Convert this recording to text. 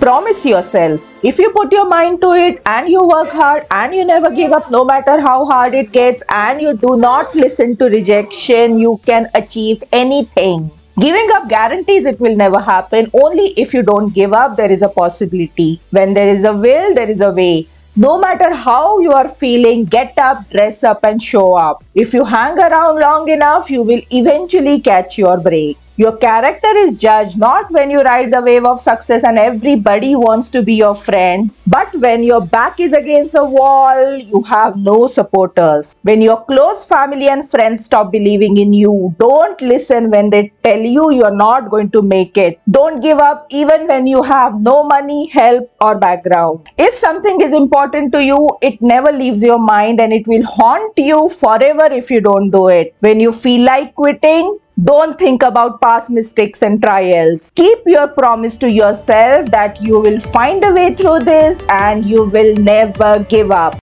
Promise yourself, if you put your mind to it and you work hard and you never give up no matter how hard it gets and you do not listen to rejection, you can achieve anything. Giving up guarantees it will never happen. Only if you don't give up, there is a possibility. When there is a will, there is a way. No matter how you are feeling, get up, dress up and show up. If you hang around long enough, you will eventually catch your break. Your character is judged not when you ride the wave of success and everybody wants to be your friend, but when your back is against the wall, you have no supporters. When your close family and friends stop believing in you, don't listen when they tell you you're not going to make it. Don't give up even when you have no money, help or background. If something is important to you, it never leaves your mind and it will haunt you forever if you don't do it. When you feel like quitting, don't think about past mistakes and trials. Keep your promise to yourself that you will find a way through this and you will never give up.